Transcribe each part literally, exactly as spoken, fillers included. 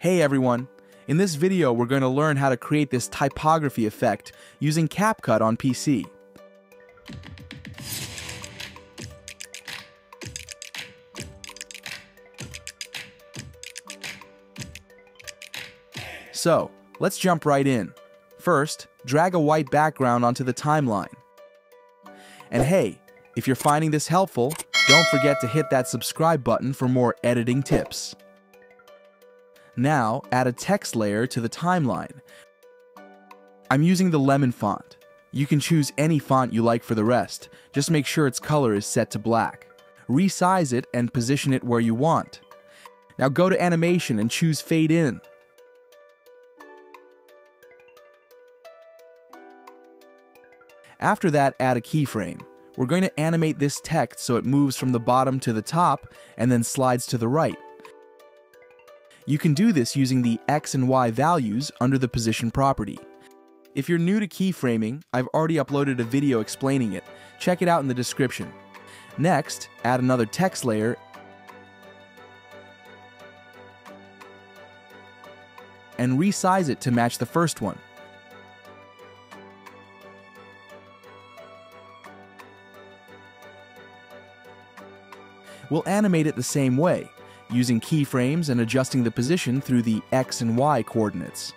Hey everyone! In this video we're going to learn how to create this typography effect using CapCut on P C. So, let's jump right in. First, drag a white background onto the timeline. And hey, if you're finding this helpful, don't forget to hit that subscribe button for more editing tips. Now, add a text layer to the timeline. I'm using the Lemon font. You can choose any font you like for the rest, just make sure its color is set to black. Resize it and position it where you want. Now go to animation and choose fade in. After that, add a keyframe. We're going to animate this text so it moves from the bottom to the top and then slides to the right. You can do this using the X and Y values under the position property. If you're new to keyframing, I've already uploaded a video explaining it. Check it out in the description. Next, add another text layer and resize it to match the first one. We'll animate it the same way, using keyframes and adjusting the position through the X and Y coordinates.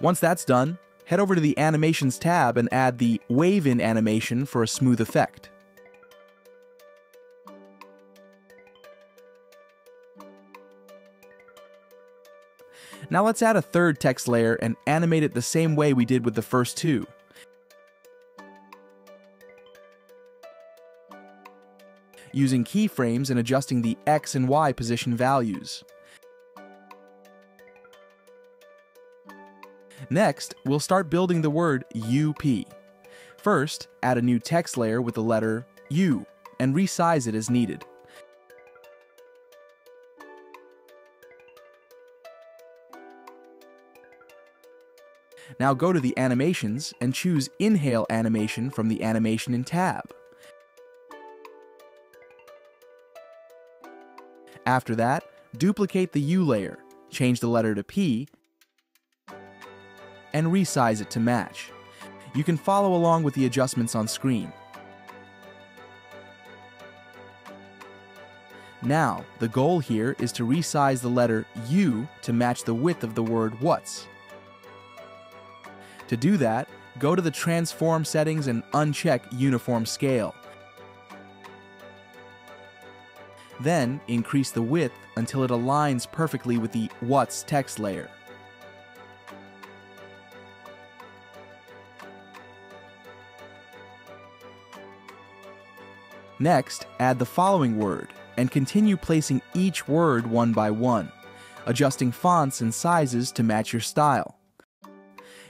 Once that's done, head over to the Animations tab and add the Wave-In animation for a smooth effect. Now let's add a third text layer and animate it the same way we did with the first two. Using keyframes and adjusting the X and Y position values. Next, we'll start building the word U P. First, add a new text layer with the letter U and resize it as needed. Now go to the Animations and choose Inhale Animation from the Animation in tab. After that, duplicate the U layer, change the letter to P, and resize it to match. You can follow along with the adjustments on screen. Now, the goal here is to resize the letter U to match the width of the word what's. To do that, go to the Transform settings and uncheck Uniform Scale. Then, increase the width until it aligns perfectly with the what's text layer. Next, add the following word, and continue placing each word one by one, adjusting fonts and sizes to match your style.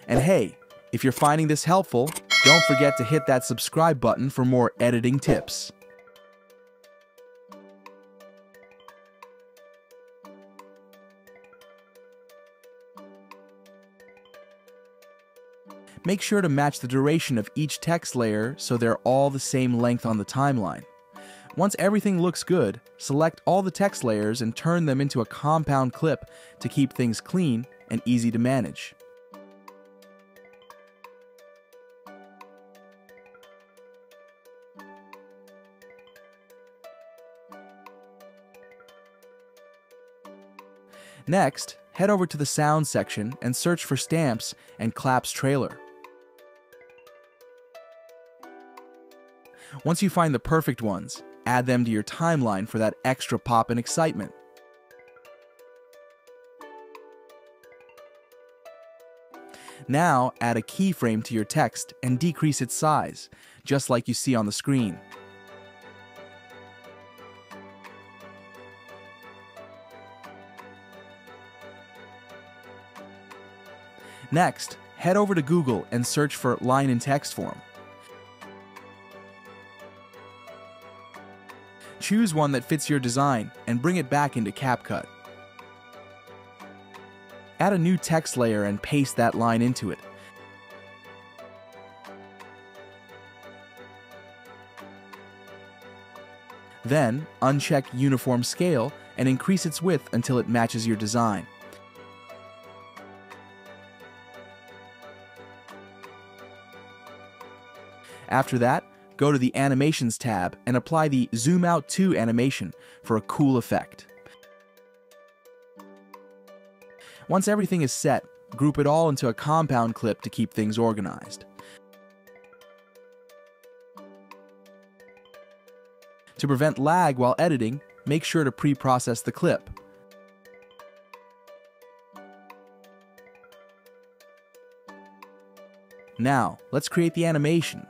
And hey, if you're finding this helpful, don't forget to hit that subscribe button for more editing tips. Make sure to match the duration of each text layer so they're all the same length on the timeline. Once everything looks good, select all the text layers and turn them into a compound clip to keep things clean and easy to manage. Next, head over to the sound section and search for Stamps and Claps Trailer. Once you find the perfect ones, add them to your timeline for that extra pop and excitement. Now, add a keyframe to your text and decrease its size, just like you see on the screen. Next, head over to Google and search for line in text form. Choose one that fits your design and bring it back into CapCut. Add a new text layer and paste that line into it. Then, uncheck Uniform Scale and increase its width until it matches your design. After that, go to the Animations tab and apply the Zoom Out to animation for a cool effect. Once everything is set, group it all into a compound clip to keep things organized. To prevent lag while editing, make sure to pre-process the clip. Now, let's create the animation.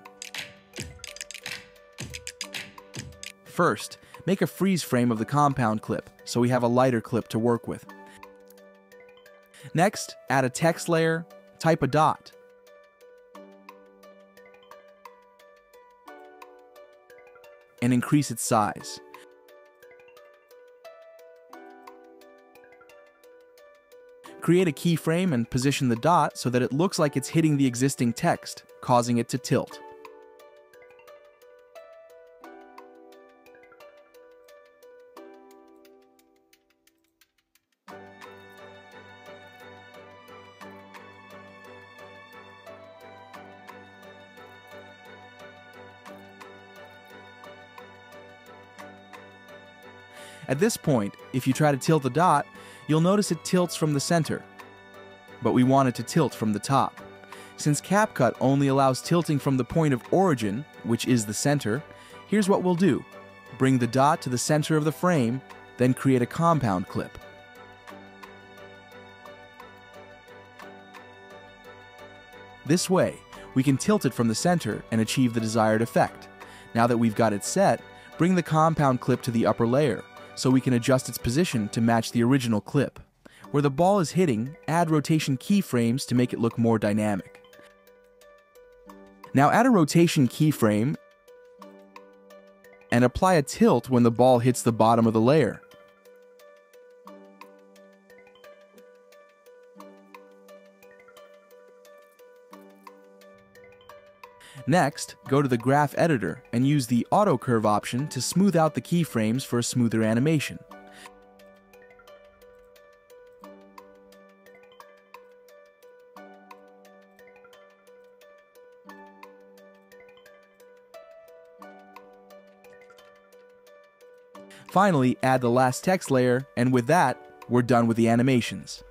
First, make a freeze frame of the compound clip, so we have a lighter clip to work with. Next, add a text layer, type a dot. And increase its size. Create a keyframe and position the dot so that it looks like it's hitting the existing text, causing it to tilt. At this point, if you try to tilt the dot, you'll notice it tilts from the center. But we want it to tilt from the top. Since CapCut only allows tilting from the point of origin, which is the center, here's what we'll do. Bring the dot to the center of the frame, then create a compound clip. This way, we can tilt it from the center and achieve the desired effect. Now that we've got it set, bring the compound clip to the upper layer, so we can adjust its position to match the original clip. Where the ball is hitting, add rotation keyframes to make it look more dynamic. Now add a rotation keyframe and apply a tilt when the ball hits the bottom of the layer. Next, go to the Graph Editor and use the Auto Curve option to smooth out the keyframes for a smoother animation. Finally, add the last text layer, and with that, we're done with the animations.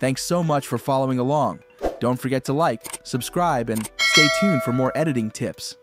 Thanks so much for following along. Don't forget to like, subscribe, and stay tuned for more editing tips.